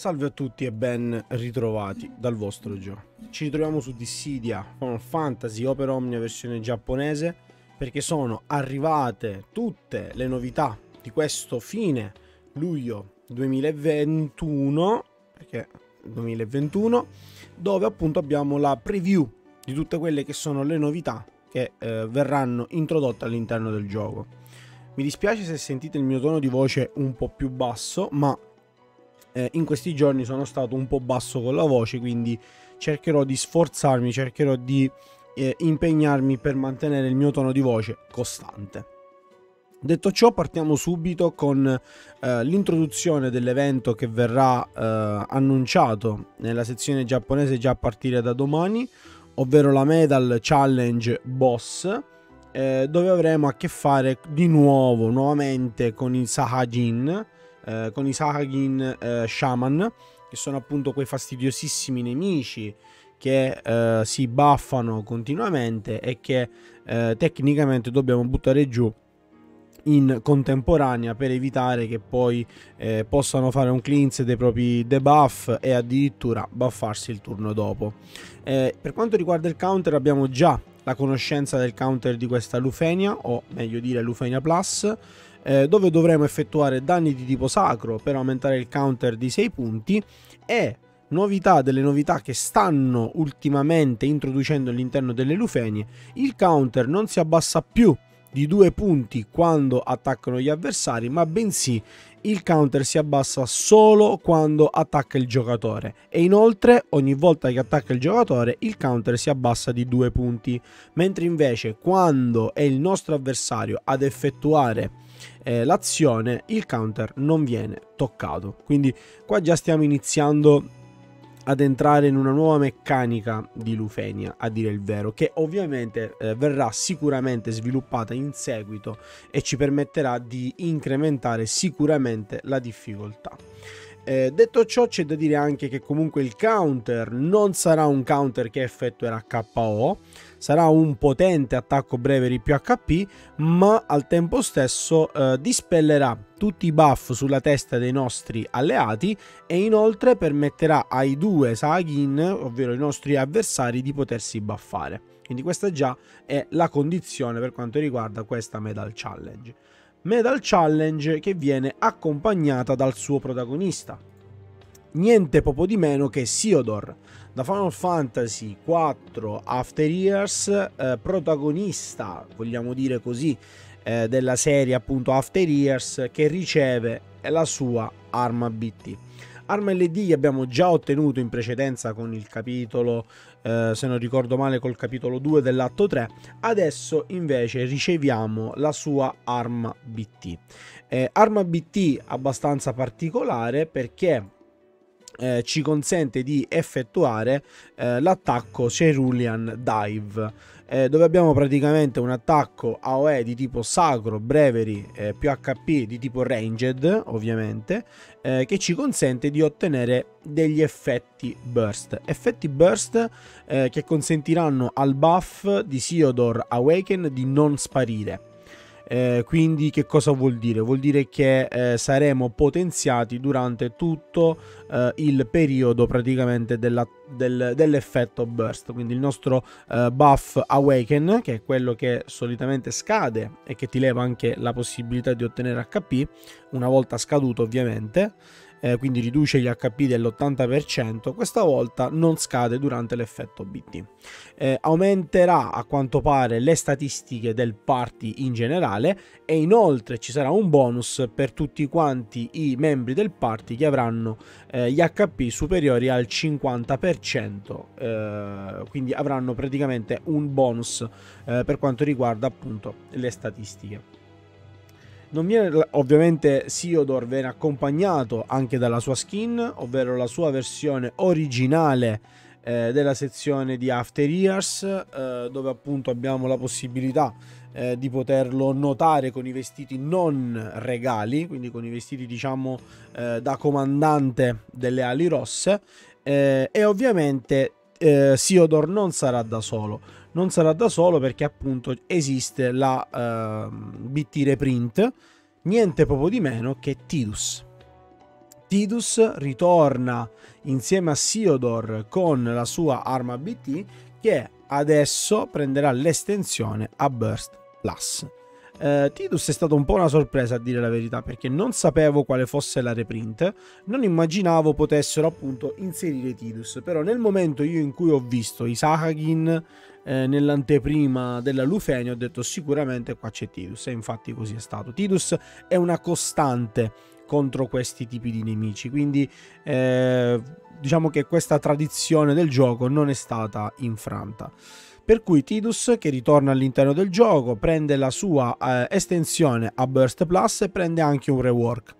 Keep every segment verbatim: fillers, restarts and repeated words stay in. Salve a tutti e ben ritrovati dal vostro Gio. Ci ritroviamo su Dissidia Final Fantasy Opera Omnia versione giapponese, perché sono arrivate tutte le novità di questo fine luglio duemilaventuno, perché duemilaventuno, dove appunto abbiamo la preview di tutte quelle che sono le novità che eh, verranno introdotte all'interno del gioco. Mi dispiace se sentite il mio tono di voce un po' più basso, ma eh, in questi giorni sono stato un po' basso con la voce, quindi cercherò di sforzarmi, cercherò di eh, impegnarmi per mantenere il mio tono di voce costante. Detto ciò, partiamo subito con eh, l'introduzione dell'evento che verrà eh, annunciato nella sezione giapponese già a partire da domani, ovvero la Medal Challenge Boss, dove avremo a che fare di nuovo, nuovamente con il Sahagin, eh, con i Sahagin eh, Shaman, che sono appunto quei fastidiosissimi nemici che eh, si buffano continuamente e che eh, tecnicamente dobbiamo buttare giù in contemporanea per evitare che poi eh, possano fare un cleanse dei propri debuff e addirittura buffarsi il turno dopo. Eh, per quanto riguarda il counter, abbiamo già la conoscenza del counter di questa Lufenia, o meglio dire Lufenia Plus, eh, dove dovremo effettuare danni di tipo sacro per aumentare il counter di sei punti. E novità delle novità che stanno ultimamente introducendo all'interno delle Lufenie: il counter non si abbassa più di due punti quando attaccano gli avversari, ma bensì il counter si abbassa solo quando attacca il giocatore, e inoltre ogni volta che attacca il giocatore il counter si abbassa di due punti, mentre invece quando è il nostro avversario ad effettuare eh, l'azione il counter non viene toccato. Quindi qua già stiamo iniziando ad entrare in una nuova meccanica di Lufenia, a dire il vero, che ovviamente eh, verrà sicuramente sviluppata in seguito e ci permetterà di incrementare sicuramente la difficoltà. Eh, detto ciò, c'è da dire anche che comunque il counter non sarà un counter che effettuerà K O, sarà un potente attacco Bravery più H P, ma al tempo stesso eh, dispellerà tutti i buff sulla testa dei nostri alleati e inoltre permetterà ai due Sahagin, ovvero i nostri avversari, di potersi buffare. Quindi questa già è la condizione per quanto riguarda questa Medal Challenge. Medal Challenge che viene accompagnata dal suo protagonista, niente poco di meno che Ceodore, da Final Fantasy quattro After Years, eh, protagonista, vogliamo dire così, eh, della serie appunto After Years, che riceve la sua arma B T. Arma L D che abbiamo già ottenuto in precedenza con il capitolo, eh, se non ricordo male, col capitolo due dell'atto tre. Adesso invece riceviamo la sua arma B T. Eh, arma B T abbastanza particolare, perché Eh, ci consente di effettuare eh, l'attacco Cerulean Dive, eh, dove abbiamo praticamente un attacco A O E di tipo sacro, Bravery eh, più H P di tipo Ranged ovviamente, eh, che ci consente di ottenere degli effetti Burst, effetti Burst eh, che consentiranno al buff di Ceodore Awaken di non sparire. Eh, quindi che cosa vuol dire? Vuol dire che eh, saremo potenziati durante tutto eh, il periodo praticamente della, del, dell'effetto burst, quindi il nostro eh, buff awaken, che è quello che solitamente scade e che ti leva anche la possibilità di ottenere H P una volta scaduto ovviamente, eh, quindi riduce gli H P dell'ottanta per cento, questa volta non scade durante l'effetto B T. Eh, aumenterà a quanto pare le statistiche del party in generale, e inoltre ci sarà un bonus per tutti quanti i membri del party che avranno eh, gli H P superiori al cinquanta per cento, eh, quindi avranno praticamente un bonus eh, per quanto riguarda appunto le statistiche. Non viene, ovviamente Ceodore viene accompagnato anche dalla sua skin, ovvero la sua versione originale eh, della sezione di After Years, eh, dove appunto abbiamo la possibilità eh, di poterlo notare con i vestiti non regali, quindi con i vestiti diciamo eh, da comandante delle ali rosse, eh, e ovviamente eh, Ceodore non sarà da solo. Non sarà da solo perché appunto esiste la uh, B T reprint, niente proprio di meno che Tidus. Tidus ritorna insieme a Ceodore con la sua arma B T, che adesso prenderà l'estensione a Burst Plus. Uh, Tidus è stata un po' una sorpresa, a dire la verità, perché non sapevo quale fosse la reprint, non immaginavo potessero appunto inserire Tidus, però nel momento io in cui ho visto i Sahagin eh, nell'anteprima della Lufenia ho detto sicuramente qua c'è Tidus, e infatti così è stato. Tidus è una costante contro questi tipi di nemici, quindi eh, diciamo che questa tradizione del gioco non è stata infranta. Per cui Tidus, che ritorna all'interno del gioco, prende la sua eh, estensione a Burst Plus e prende anche un rework.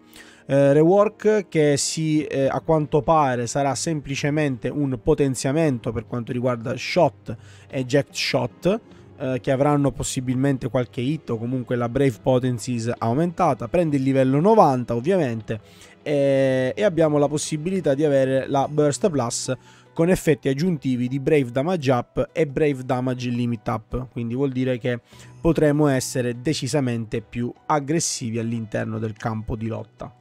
Eh, rework che si, eh, a quanto pare sarà semplicemente un potenziamento per quanto riguarda Shot e Jacked Shot, eh, che avranno possibilmente qualche hit o comunque la Brave Potencies aumentata. Prende il livello novanta ovviamente e, e abbiamo la possibilità di avere la Burst Plus con effetti aggiuntivi di Brave Damage Up e Brave Damage Limit Up, quindi vuol dire che potremo essere decisamente più aggressivi all'interno del campo di lotta.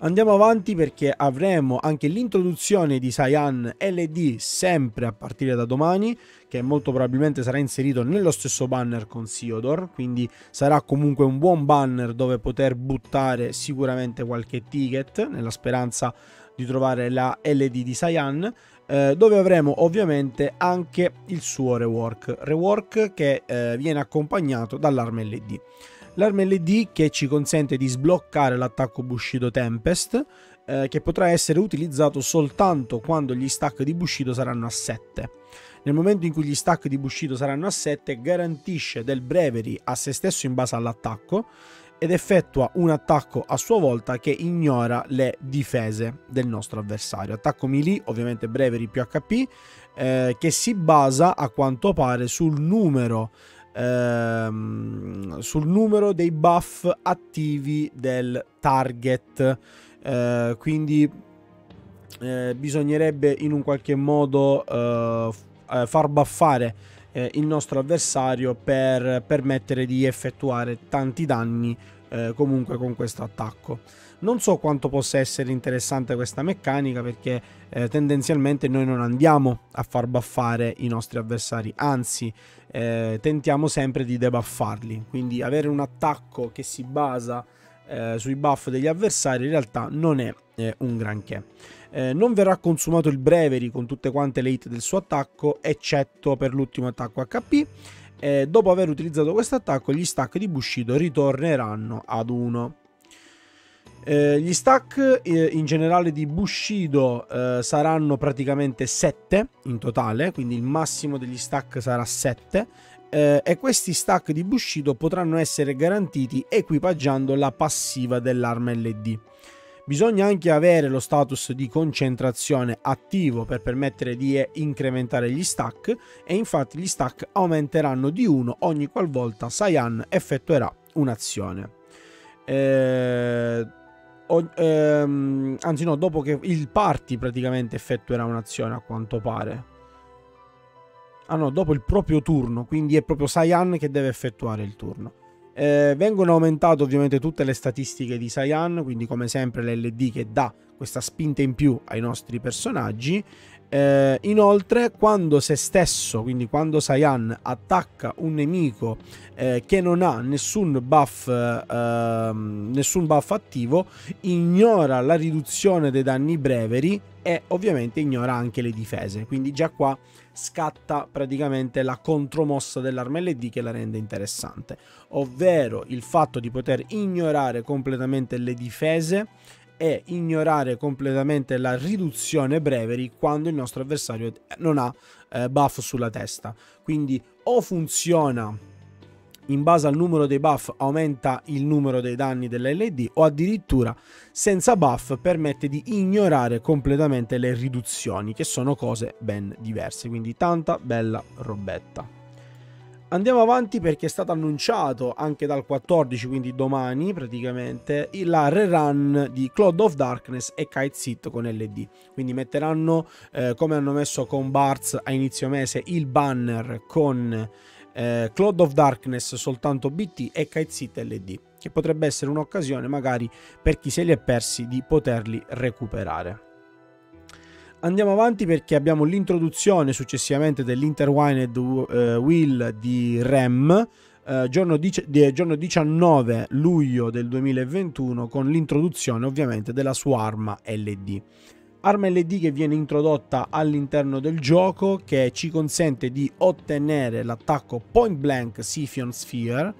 Andiamo avanti perché avremo anche l'introduzione di Saiyan L D sempre a partire da domani, che molto probabilmente sarà inserito nello stesso banner con Ceodore, quindi sarà comunque un buon banner dove poter buttare sicuramente qualche ticket nella speranza di trovare la L D di Saiyan, eh, dove avremo ovviamente anche il suo rework, rework che eh, viene accompagnato dall'arma L D. L'arma L D che ci consente di sbloccare l'attacco Bushido Tempest, eh, che potrà essere utilizzato soltanto quando gli stack di Bushido saranno a sette. Nel momento in cui gli stack di Bushido saranno a sette, garantisce del Breviary a se stesso in base all'attacco, ed effettua un attacco a sua volta che ignora le difese del nostro avversario. Attacco melee, ovviamente Breviary più H P, eh, che si basa a quanto pare sul numero, ehm, sul numero dei buff attivi del target, eh, quindi eh, bisognerebbe in un qualche modo eh, far buffare eh, il nostro avversario per permettere di effettuare tanti danni comunque con questo attacco. Non so quanto possa essere interessante questa meccanica, perché eh, tendenzialmente noi non andiamo a far buffare i nostri avversari, anzi eh, tentiamo sempre di debuffarli, quindi avere un attacco che si basa eh, sui buff degli avversari in realtà non è eh, un granché. Eh, non verrà consumato il Breviary con tutte quante le hit del suo attacco, eccetto per l'ultimo attacco H P. E dopo aver utilizzato questo attacco gli stack di Bushido ritorneranno ad uno. Eh, gli stack eh, in generale di Bushido eh, saranno praticamente sette in totale, quindi il massimo degli stack sarà sette, eh, e questi stack di Bushido potranno essere garantiti equipaggiando la passiva dell'arma L D. Bisogna anche avere lo status di concentrazione attivo per permettere di incrementare gli stack, e infatti gli stack aumenteranno di uno ogni qualvolta Saiyan effettuerà un'azione. Eh, ehm, anzi no, dopo che il party praticamente effettuerà un'azione a quanto pare. Ah no, dopo il proprio turno, quindi è proprio Saiyan che deve effettuare il turno. Eh, vengono aumentate ovviamente tutte le statistiche di Saiyan, quindi come sempre l'L D che dà questa spinta in più ai nostri personaggi. Eh, inoltre quando se stesso, quindi quando Saiyan attacca un nemico eh, che non ha nessun buff, eh, nessun buff attivo, ignora la riduzione dei danni Breviary e ovviamente ignora anche le difese, quindi già qua scatta praticamente la contromossa dell'arma L D che la rende interessante, ovvero il fatto di poter ignorare completamente le difese e ignorare completamente la riduzione Breviary quando il nostro avversario non ha eh, buff sulla testa. Quindi o funziona in base al numero dei buff, aumenta il numero dei danni dell'L D, o addirittura senza buff permette di ignorare completamente le riduzioni, che sono cose ben diverse, quindi tanta bella robetta. Andiamo avanti perché è stato annunciato anche dal quattordici, quindi domani praticamente, la rerun di Cloud of Darkness e Kaizit con L D. Quindi metteranno, eh, come hanno messo con Barz a inizio mese, il banner con eh, Cloud of Darkness soltanto B T e Kaizit L D, che potrebbe essere un'occasione magari per chi se li è persi di poterli recuperare. Andiamo avanti perché abbiamo l'introduzione successivamente dell'Interwined uh, Wheel di Rem, Uh, giorno, di, giorno diciannove luglio del duemilaventuno, con l'introduzione ovviamente della sua arma L D. Arma L D che viene introdotta all'interno del gioco, che ci consente di ottenere l'attacco Point Blank Siphon Sphere,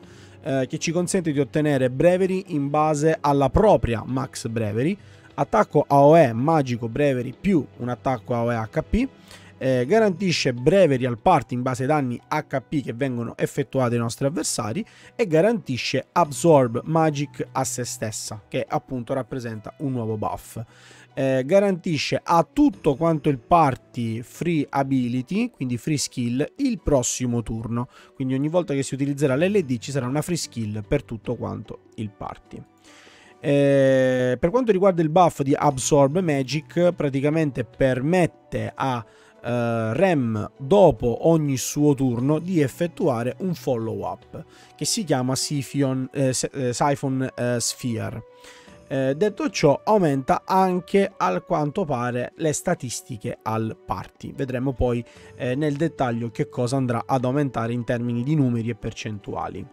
uh, che ci consente di ottenere Brevery in base alla propria Max Brevery, attacco A O E magico Brevery più un attacco A O E H P. Eh, garantisce Brevery al party in base ai danni H P che vengono effettuati ai nostri avversari e garantisce Absorb Magic a se stessa, che appunto rappresenta un nuovo buff. Eh, garantisce a tutto quanto il party free ability, quindi free skill, il prossimo turno, quindi ogni volta che si utilizzerà l'L D ci sarà una free skill per tutto quanto il party. Eh, per quanto riguarda il buff di Absorb Magic, praticamente permette a Uh, Rem, dopo ogni suo turno, di effettuare un follow up che si chiama Siphon, eh, Siphon eh, Sphere. Eh, detto ciò, aumenta anche, al quanto pare, le statistiche al party. Vedremo poi eh, nel dettaglio che cosa andrà ad aumentare in termini di numeri e percentuali.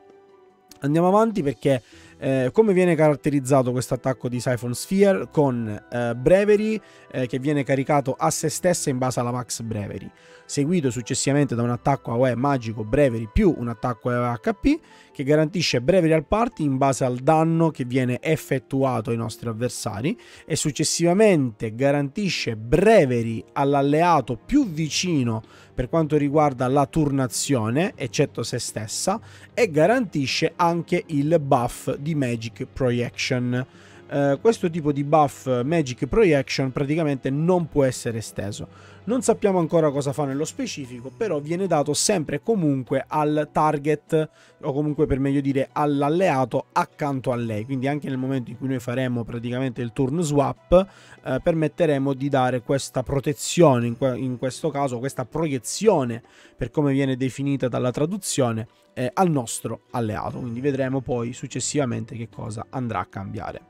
Andiamo avanti perché eh, come viene caratterizzato questo attacco di Siphon Sphere? Con eh, Brevery eh, che viene caricato a se stessa in base alla Max Brevery, seguito successivamente da un attacco A O E magico Brevery più un attacco A O E H P che garantisce Brevery al party in base al danno che viene effettuato ai nostri avversari e successivamente garantisce Brevery all'alleato più vicino per quanto riguarda la turnazione, eccetto se stessa, e garantisce anche il buff di Magic Projection. Eh, questo tipo di buff Magic Projection praticamente non può essere esteso. Non sappiamo ancora cosa fa nello specifico, però viene dato sempre e comunque al target, o comunque per meglio dire all'alleato accanto a lei, quindi anche nel momento in cui noi faremo praticamente il turn swap eh, permetteremo di dare questa protezione, in, que in questo caso questa proiezione, per come viene definita dalla traduzione, eh, al nostro alleato, quindi vedremo poi successivamente che cosa andrà a cambiare.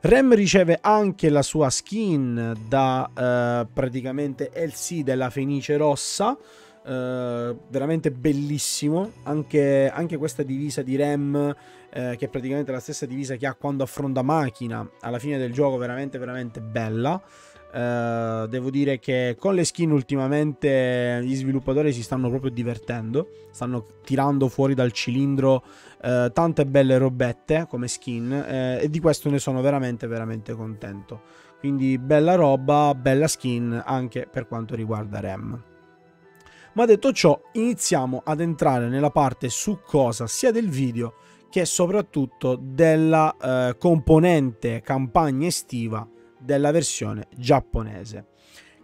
Rem riceve anche la sua skin da eh, praticamente L C della Fenice Rossa, eh, veramente bellissimo, anche, anche questa divisa di Rem eh, che è praticamente la stessa divisa che ha quando affronta Machina alla fine del gioco, veramente veramente bella. Eh, devo dire che con le skin ultimamente gli sviluppatori si stanno proprio divertendo, stanno tirando fuori dal cilindro eh, tante belle robette come skin eh, e di questo ne sono veramente veramente contento, quindi bella roba, bella skin anche per quanto riguarda Rem. Ma detto ciò, iniziamo ad entrare nella parte su cosa sia del video che soprattutto della eh, componente campagna estiva della versione giapponese.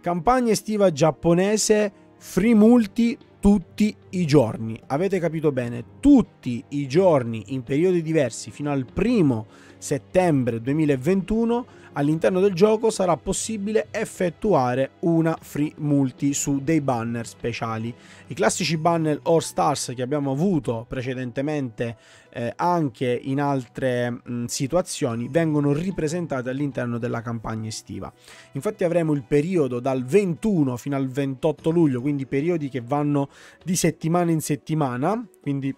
Campagna estiva giapponese, free multi tutti i giorni, avete capito bene, tutti i giorni in periodi diversi fino al primo settembre duemilaventuno. All'interno del gioco sarà possibile effettuare una free multi su dei banner speciali. I classici banner All Stars che abbiamo avuto precedentemente eh, anche in altre mh, situazioni vengono ripresentati all'interno della campagna estiva. Infatti avremo il periodo dal ventuno fino al ventotto luglio, quindi periodi che vanno di settimana in settimana, quindi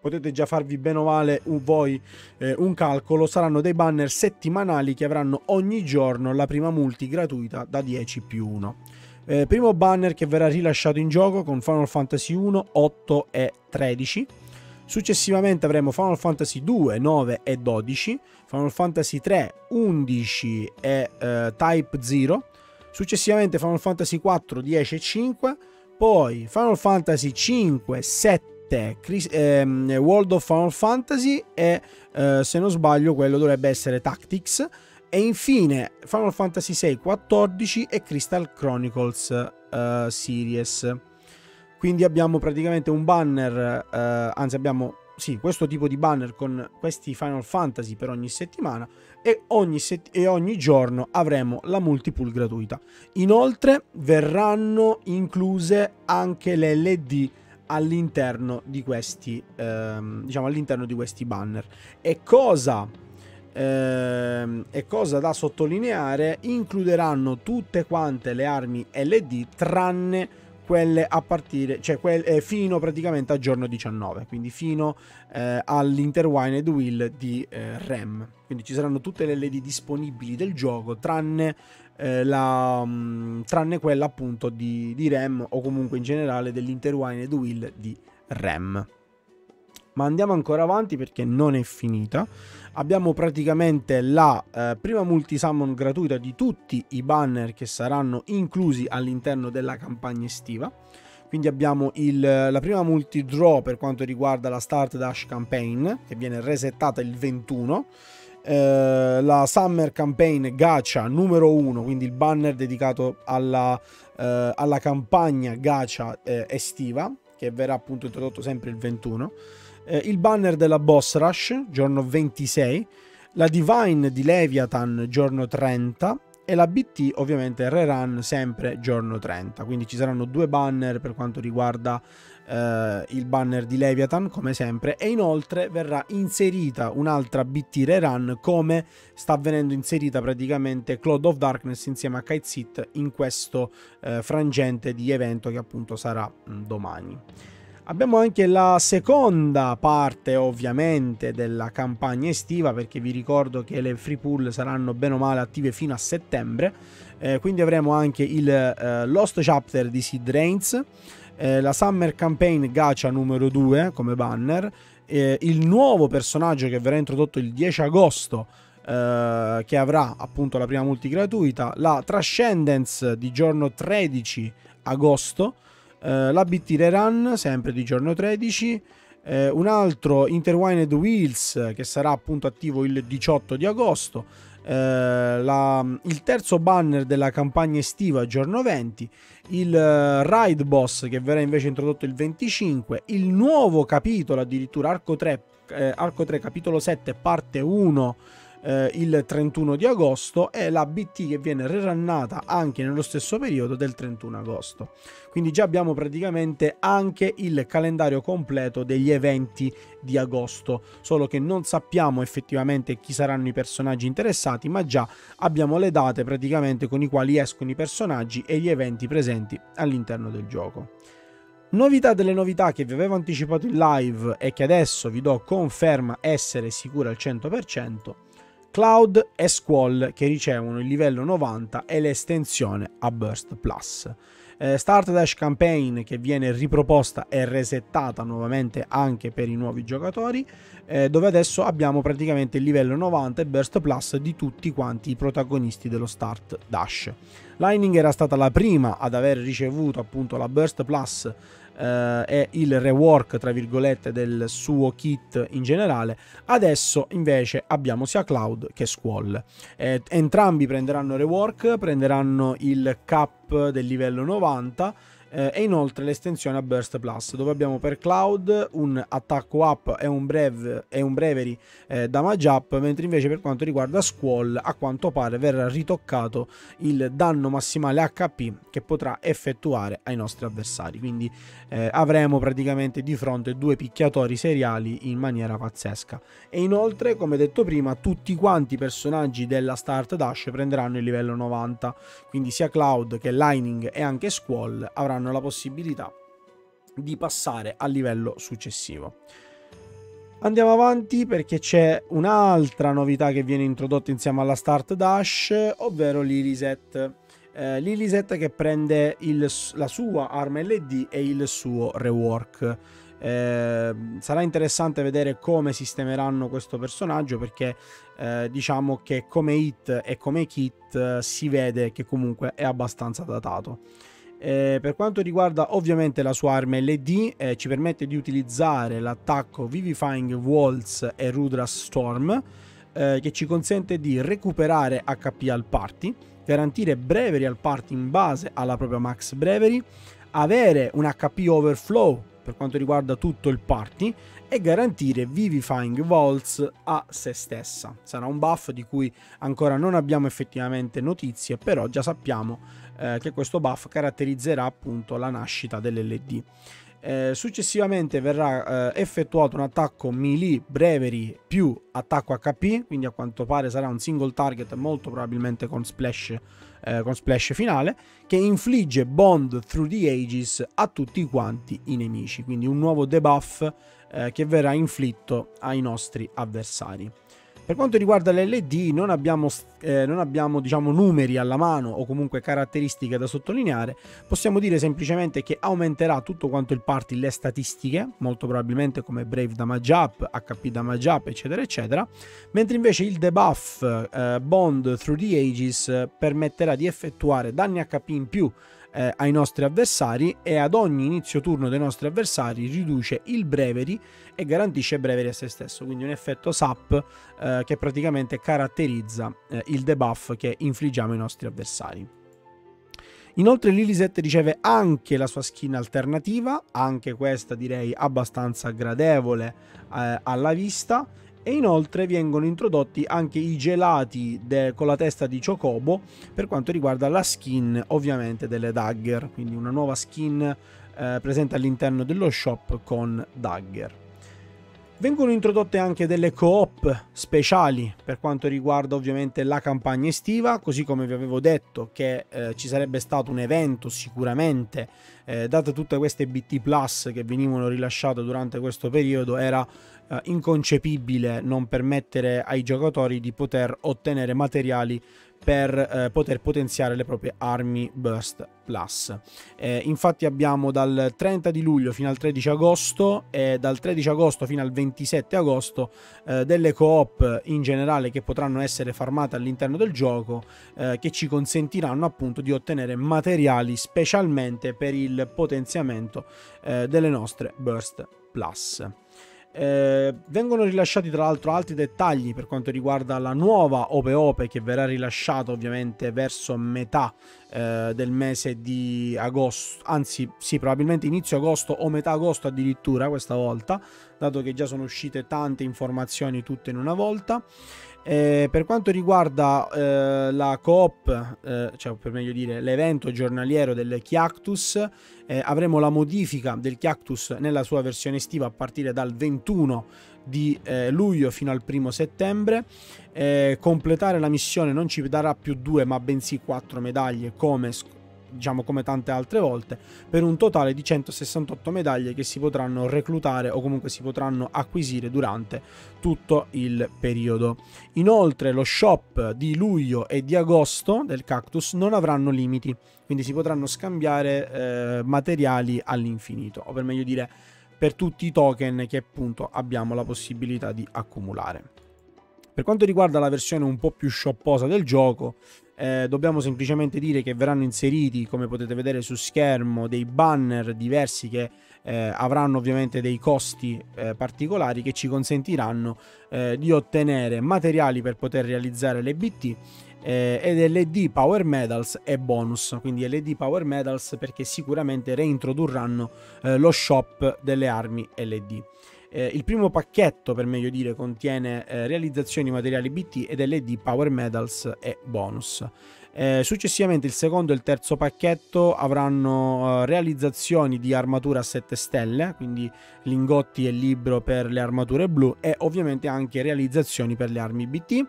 potete già farvi bene o male voi eh, un calcolo. Saranno dei banner settimanali che avranno ogni giorno la prima multi gratuita da dieci più uno. Eh, primo banner che verrà rilasciato in gioco con Final Fantasy uno, otto e tredici. Successivamente avremo Final Fantasy due, nove e dodici, Final Fantasy tre, undici e eh, Type zero. Successivamente Final Fantasy quattro, dieci e cinque. Poi Final Fantasy cinque, sette. Chris, ehm, World of Final Fantasy e eh, se non sbaglio quello dovrebbe essere Tactics, e infine Final Fantasy sei, quattordici e Crystal Chronicles eh, Series. Quindi abbiamo praticamente un banner eh, anzi abbiamo sì, questo tipo di banner con questi Final Fantasy per ogni settimana e ogni, set e ogni giorno avremo la multipool gratuita. Inoltre verranno incluse anche le L D all'interno di questi ehm, diciamo all'interno di questi banner. E cosa ehm, e cosa da sottolineare, includeranno tutte quante le armi L D tranne quelle a partire, cioè quelle fino praticamente a giorno diciannove, quindi fino eh, all'Interwined Wheel di eh, Rem. Quindi ci saranno tutte le L D disponibili del gioco tranne eh, la mh, tranne quella appunto di, di Rem, o comunque in generale dell'Interwined Wheel di Rem. Ma andiamo ancora avanti perché non è finita. Abbiamo praticamente la eh, prima multi-summon gratuita di tutti i banner che saranno inclusi all'interno della campagna estiva. Quindi abbiamo il, la prima multi-draw per quanto riguarda la Start Dash Campaign, che viene resettata il ventuno. Eh, la Summer Campaign Gacha numero uno, quindi il banner dedicato alla, eh, alla campagna Gacha eh, estiva, che verrà appunto introdotto sempre il ventuno. Eh, il banner della Boss Rush, giorno ventisei, la Divine di Leviathan, giorno trenta, e la B T, ovviamente, Rerun, sempre giorno trenta. Quindi ci saranno due banner per quanto riguarda eh, il banner di Leviathan, come sempre, e inoltre verrà inserita un'altra B T Rerun, come sta avvenendo inserita praticamente Cloud of Darkness insieme a Kaizit in questo eh, frangente di evento che appunto sarà mh, domani. Abbiamo anche la seconda parte ovviamente della campagna estiva, perché vi ricordo che le free pool saranno bene o male attive fino a settembre, eh, quindi avremo anche il eh, Lost Chapter di Seed Reigns, eh, la Summer Campaign Gacha numero due come banner, eh, il nuovo personaggio che verrà introdotto il dieci agosto, eh, che avrà appunto la prima multi gratuita, la Transcendence di giorno tredici agosto, Uh, la B T Rerun sempre di giorno tredici, uh, un altro Interwined Wheels che sarà appunto attivo il diciotto di agosto, uh, la, il terzo banner della campagna estiva giorno venti, il uh, Ride Boss che verrà invece introdotto il venticinque, il nuovo capitolo addirittura Arco tre, eh, Arco tre capitolo sette parte uno uh, il trentuno di agosto, e la B T che viene rerunnata anche nello stesso periodo del trentuno agosto. Quindi già abbiamo praticamente anche il calendario completo degli eventi di agosto, solo che non sappiamo effettivamente chi saranno i personaggi interessati, ma già abbiamo le date praticamente con i quali escono i personaggi e gli eventi presenti all'interno del gioco. Novità delle novità che vi avevo anticipato in live e che adesso vi do conferma essere sicura al cento per cento, Cloud e Squall che ricevono il livello novanta e l'estensione a Burst Plus. Eh, Start Dash Campaign che viene riproposta e resettata nuovamente anche per i nuovi giocatori, eh, dove adesso abbiamo praticamente il livello novanta e Burst Plus di tutti quanti i protagonisti dello Start Dash. Lightning era stata la prima ad aver ricevuto appunto la Burst Plus eh, e il rework tra virgolette del suo kit in generale. Adesso invece abbiamo sia Cloud che Squall, eh, entrambi prenderanno rework, prenderanno il cap del livello novanta eh, e inoltre l'estensione a Burst Plus, dove abbiamo per Cloud un attacco up e un, brev e un brevery eh, damage up, mentre invece per quanto riguarda Squall a quanto pare verrà ritoccato il danno massimale H P che potrà effettuare ai nostri avversari. Quindi eh, avremo praticamente di fronte due picchiatori seriali in maniera pazzesca. E inoltre, come detto prima, tutti quanti i personaggi della Start Dash prenderanno il livello novanta, quindi sia Cloud che Lightning e anche Squall avranno la possibilità di passare al livello successivo. Andiamo avanti perché c'è un'altra novità che viene introdotta insieme alla Start Dash, ovvero Lilisette. Eh, Lilisette che prende il, la sua arma L D e il suo rework. Eh, sarà interessante vedere come sistemeranno questo personaggio, perché eh, diciamo che come hit e come kit eh, si vede che comunque è abbastanza datato. Eh, per quanto riguarda ovviamente la sua arma L D, eh, ci permette di utilizzare l'attacco Vivifying Walls e Rudra Storm, eh, che ci consente di recuperare H P al party, garantire brevery al party in base alla propria max brevery, avere un H P overflow per quanto riguarda tutto il party e garantire Vivifying Walls a se stessa. Sarà un buff di cui ancora non abbiamo effettivamente notizie, però già sappiamo che questo buff caratterizzerà appunto la nascita dell'L D. Eh, successivamente verrà eh, effettuato un attacco melee Bravery più attacco H P, quindi a quanto pare sarà un single target, molto probabilmente con splash, eh, con splash finale, che infligge Bond Through the Ages a tutti quanti i nemici, quindi un nuovo debuff eh, che verrà inflitto ai nostri avversari. Per quanto riguarda l'L D non abbiamo, eh, non abbiamo diciamo, numeri alla mano o comunque caratteristiche da sottolineare, possiamo dire semplicemente che aumenterà tutto quanto il party le statistiche, molto probabilmente come Brave Damage Up, H P Damage Up eccetera eccetera, mentre invece il debuff eh, Bond Through the Ages permetterà di effettuare danni H P in più Eh, ai nostri avversari e ad ogni inizio turno dei nostri avversari riduce il Bravery e garantisce Bravery a se stesso, quindi un effetto sap eh, che praticamente caratterizza eh, il debuff che infliggiamo ai nostri avversari. Inoltre Lilisette riceve anche la sua skin alternativa, anche questa direi abbastanza gradevole eh, alla vista, e inoltre vengono introdotti anche i gelati con la testa di Chocobo per quanto riguarda la skin ovviamente delle Dagger, quindi una nuova skin eh, presente all'interno dello shop con Dagger. Vengono introdotte anche delle co-op speciali per quanto riguarda ovviamente la campagna estiva, così come vi avevo detto che eh, ci sarebbe stato un evento sicuramente, eh, date tutte queste B T Plus che venivano rilasciate durante questo periodo, era eh, inconcepibile non permettere ai giocatori di poter ottenere materiali per eh, poter potenziare le proprie armi Burst Plus. Eh, infatti abbiamo dal trenta di luglio fino al tredici agosto e dal tredici agosto fino al ventisette agosto eh, delle co-op in generale che potranno essere farmate all'interno del gioco, eh, che ci consentiranno appunto di ottenere materiali specialmente per il potenziamento eh, delle nostre Burst Plus. Eh, vengono rilasciati tra l'altro altri dettagli per quanto riguarda la nuova OpeOpe che verrà rilasciata ovviamente verso metà eh, del mese di agosto, anzi sì, probabilmente inizio agosto o metà agosto addirittura questa volta, dato che già sono uscite tante informazioni tutte in una volta. Eh, per quanto riguarda eh, la coop, eh, cioè per meglio dire l'evento giornaliero del Chiactus, eh, avremo la modifica del Chiactus nella sua versione estiva a partire dal ventuno di luglio fino al primo settembre. Eh, completare la missione non ci darà più due ma bensì quattro medaglie, come diciamo come tante altre volte, per un totale di centosessantotto medaglie che si potranno reclutare o comunque si potranno acquisire durante tutto il periodo. Inoltre lo shop di luglio e di agosto del Cactus non avranno limiti, quindi si potranno scambiare eh, materiali all'infinito, o per meglio dire per tutti i token che appunto abbiamo la possibilità di accumulare. Per quanto riguarda la versione un po' più shopposa del gioco, Eh, dobbiamo semplicemente dire che verranno inseriti, come potete vedere su schermo, dei banner diversi che eh, avranno ovviamente dei costi eh, particolari che ci consentiranno eh, di ottenere materiali per poter realizzare le B T eh, ed L D Power Medals e bonus, quindi L D Power Medals perché sicuramente reintrodurranno eh, lo shop delle armi L D. Eh, il primo pacchetto, per meglio dire, contiene eh, realizzazioni materiali B T ed L D Power Medals e bonus. Eh, successivamente il secondo e il terzo pacchetto avranno eh, realizzazioni di armatura a sette stelle, quindi lingotti e libro per le armature blu, e ovviamente anche realizzazioni per le armi B T.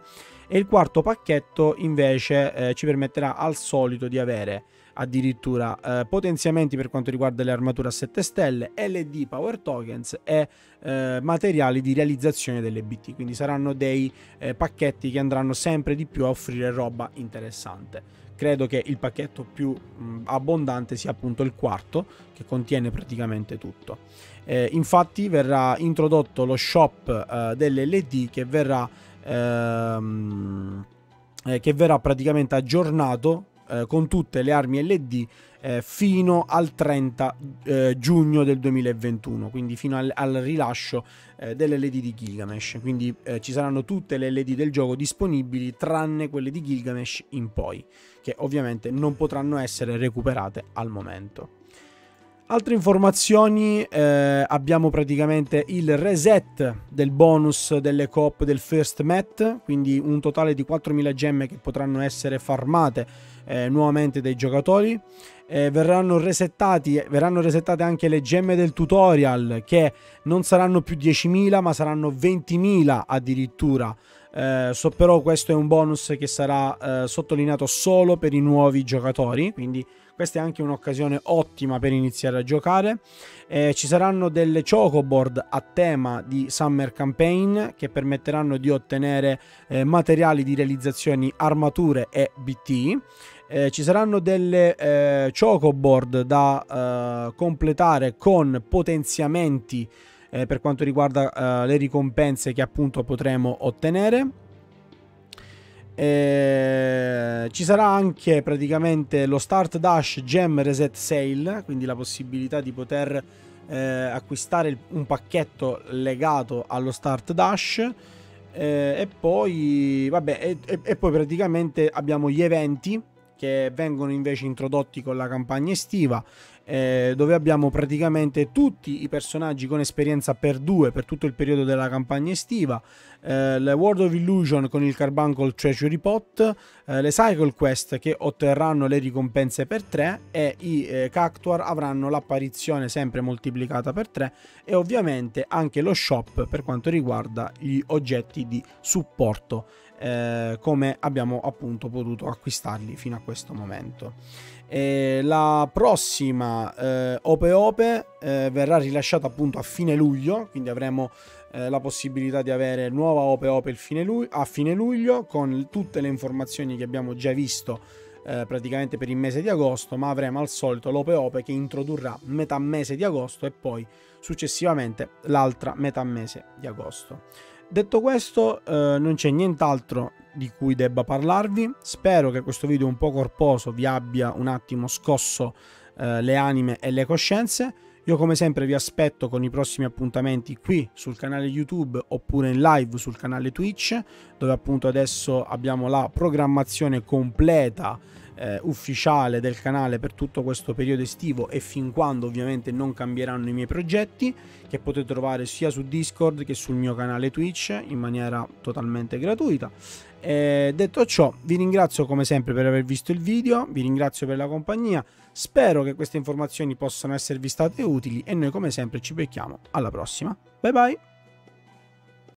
E il quarto pacchetto invece eh, ci permetterà al solito di avere addirittura eh, potenziamenti per quanto riguarda le armature a sette stelle, L D Power Tokens e eh, materiali di realizzazione delle B T, quindi saranno dei eh, pacchetti che andranno sempre di più a offrire roba interessante. Credo che il pacchetto più mh, abbondante sia appunto il quarto, che contiene praticamente tutto. Eh, infatti verrà introdotto lo shop eh, dell'L D che verrà, ehm, eh, che verrà praticamente aggiornato con tutte le armi L D eh, fino al trenta eh, giugno del duemilaventuno, quindi fino al, al rilascio eh, delle L D di Gilgamesh, quindi eh, ci saranno tutte le L D del gioco disponibili tranne quelle di Gilgamesh in poi, che ovviamente non potranno essere recuperate al momento. Altre informazioni, eh, abbiamo praticamente il reset del bonus delle coop del first match, quindi un totale di quattromila gemme che potranno essere farmate eh, nuovamente dai giocatori. Eh, verranno, resettati, verranno resettate anche le gemme del tutorial, che non saranno più diecimila ma saranno ventimila addirittura. Eh, so però questo è un bonus che sarà eh, sottolineato solo per i nuovi giocatori, quindi questa è anche un'occasione ottima per iniziare a giocare. Eh, ci saranno delle chocoboard a tema di Summer Campaign che permetteranno di ottenere eh, materiali di realizzazioni, armature e B T. Eh, ci saranno delle eh, chocoboard da eh, completare con potenziamenti Eh, per quanto riguarda eh, le ricompense che appunto potremo ottenere. Eh, ci sarà anche praticamente lo Start Dash Gem Reset Sale, quindi la possibilità di poter eh, acquistare un pacchetto legato allo Start Dash. Eh, e poi vabbè, e, e, e poi praticamente abbiamo gli eventi che vengono invece introdotti con la campagna estiva, eh, dove abbiamo praticamente tutti i personaggi con esperienza per due per tutto il periodo della campagna estiva, eh, le World of Illusion con il Carbuncle Treasury Pot, eh, le Cycle Quest che otterranno le ricompense per tre e i eh, Cactuar avranno l'apparizione sempre moltiplicata per tre, e ovviamente anche lo shop per quanto riguarda gli oggetti di supporto, Eh, come abbiamo appunto potuto acquistarli fino a questo momento. E la prossima eh, OpeOpe eh, verrà rilasciata appunto a fine luglio, quindi avremo eh, la possibilità di avere nuova OpeOpe a fine luglio con tutte le informazioni che abbiamo già visto eh, praticamente per il mese di agosto, ma avremo al solito l'OpeOpe che introdurrà metà mese di agosto e poi successivamente l'altra metà mese di agosto. Detto questo, eh, non c'è nient'altro di cui debba parlarvi. Spero che questo video un po' corposo vi abbia un attimo scosso eh, le anime e le coscienze. Io come sempre vi aspetto con i prossimi appuntamenti qui sul canale YouTube oppure in live sul canale Twitch, dove appunto adesso abbiamo la programmazione completa eh, ufficiale del canale per tutto questo periodo estivo e fin quando ovviamente non cambieranno i miei progetti, che potete trovare sia su Discord che sul mio canale Twitch in maniera totalmente gratuita. E detto ciò, vi ringrazio come sempre per aver visto il video, vi ringrazio per la compagnia, spero che queste informazioni possano esservi state utili e noi come sempre ci becchiamo alla prossima. Bye bye!